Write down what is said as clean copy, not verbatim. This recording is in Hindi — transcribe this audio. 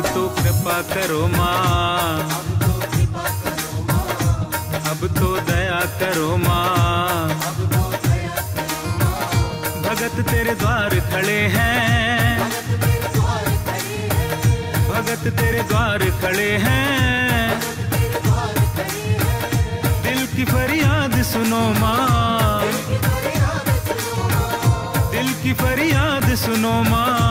अब तो कृपा करो माँ, अब तो दया करो माँ। भगत तेरे द्वार खड़े हैं, भगत तेरे द्वार खड़े हैं। दिल की फरियाद सुनो माँ, दिल की फरियाद सुनो माँ।